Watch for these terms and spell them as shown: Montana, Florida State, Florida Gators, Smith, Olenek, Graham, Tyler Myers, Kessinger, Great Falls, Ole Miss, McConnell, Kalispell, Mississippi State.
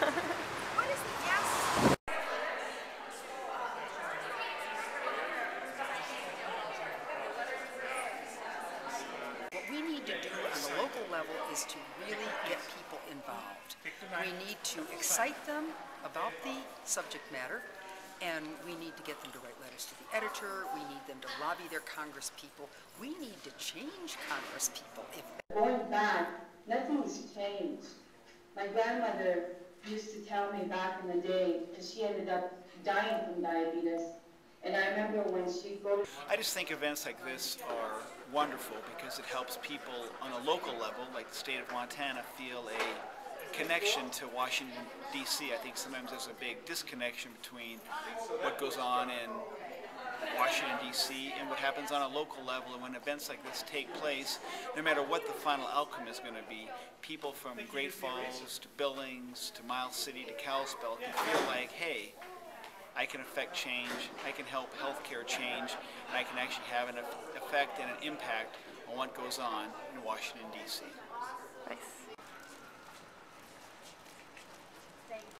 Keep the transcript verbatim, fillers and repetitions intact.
What we need to do on the local level is to really get people involved. We need to excite them about the subject matter, and we need to get them to write letters to the editor. We need them to lobby their Congress people. We need to change Congress people. If going back, nothing's changed. My grandmother used to tell me back in the day, because she ended up dying from diabetes. And I remember when she go. I just think events like this are wonderful because it helps people on a local level, like the state of Montana, feel a connection to Washington, D C I think sometimes there's a big disconnection between what goes on in Washington, D C and what happens on a local level. And when events like this take place, no matter what the final outcome is going to be, people from Great Falls to Billings to Miles City to Kalispell can feel like, hey, I can affect change, I can help healthcare change, and I can actually have an effect and an impact on what goes on in Washington, D C Nice.